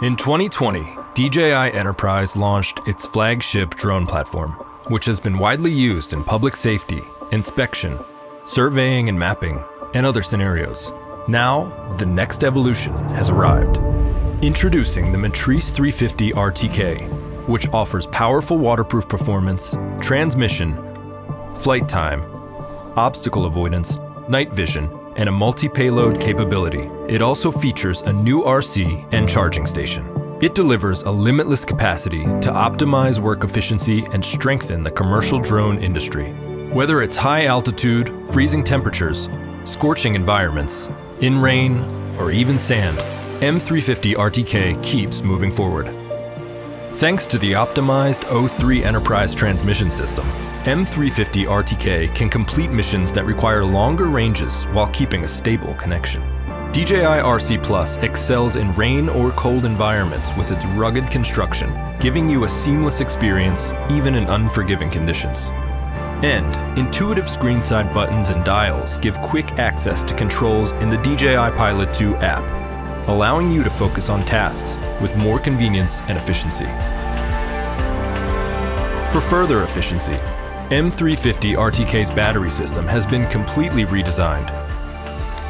In 2020, DJI Enterprise launched its flagship drone platform, which has been widely used in public safety, inspection, surveying and mapping, and other scenarios. Now, the next evolution has arrived. Introducing the Matrice 350 RTK, which offers powerful waterproof performance, transmission, flight time, obstacle avoidance, night vision, and a multi-payload capability. It also features a new RC and charging station. It delivers a limitless capacity to optimize work efficiency and strengthen the commercial drone industry. Whether it's high altitude, freezing temperatures, scorching environments, in rain, or even sand, M350 RTK keeps moving forward. Thanks to the optimized O3 Enterprise transmission system, M350 RTK can complete missions that require longer ranges while keeping a stable connection. DJI RC Plus excels in rain or cold environments with its rugged construction, giving you a seamless experience even in unforgiving conditions. And intuitive screenside buttons and dials give quick access to controls in the DJI Pilot 2 app, allowing you to focus on tasks with more convenience and efficiency. For further efficiency, M350 RTK's battery system has been completely redesigned.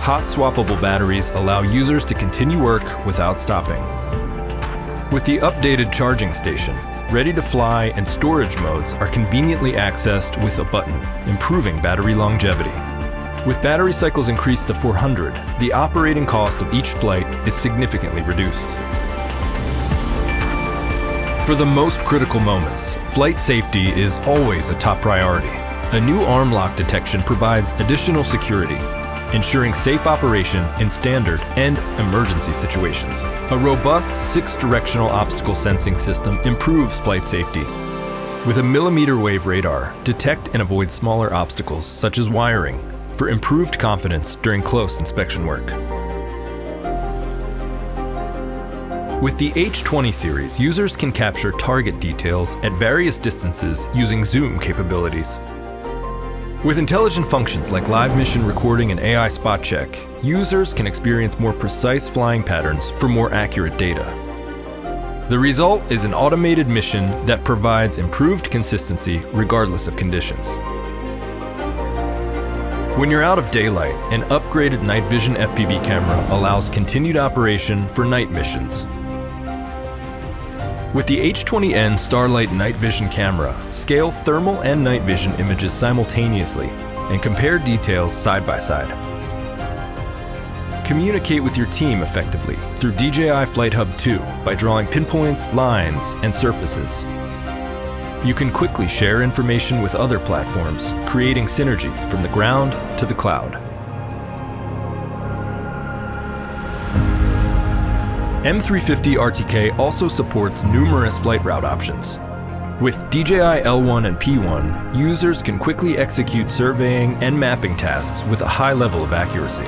Hot swappable batteries allow users to continue work without stopping. With the updated charging station, ready-to-fly and storage modes are conveniently accessed with a button, improving battery longevity. With battery cycles increased to 400, the operating cost of each flight is significantly reduced. For the most critical moments, flight safety is always a top priority. A new arm lock detection provides additional security, ensuring safe operation in standard and emergency situations. A robust six-directional obstacle sensing system improves flight safety. With a millimeter wave radar, detect and avoid smaller obstacles such as wiring for improved confidence during close inspection work. With the H20 series, users can capture target details at various distances using zoom capabilities. With intelligent functions like live mission recording and AI spot check, users can experience more precise flying patterns for more accurate data. The result is an automated mission that provides improved consistency regardless of conditions. When you're out of daylight, an upgraded night vision FPV camera allows continued operation for night missions. With the H20N Starlight Night Vision Camera, scale thermal and night vision images simultaneously and compare details side by side. Communicate with your team effectively through DJI Flight Hub 2 by drawing pinpoints, lines, and surfaces. You can quickly share information with other platforms, creating synergy from the ground to the cloud. M350 RTK also supports numerous flight route options. With DJI L1 and P1, users can quickly execute surveying and mapping tasks with a high level of accuracy.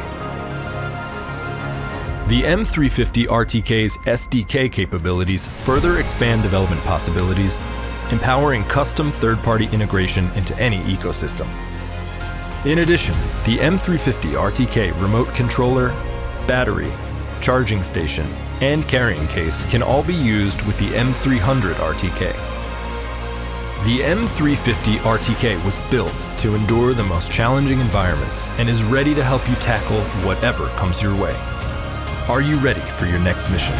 The M350 RTK's SDK capabilities further expand development possibilities, empowering custom third-party integration into any ecosystem. In addition, the M350 RTK remote controller, battery, charging station, and carrying case can all be used with the M300 RTK. The M350 RTK was built to endure the most challenging environments and is ready to help you tackle whatever comes your way. Are you ready for your next mission?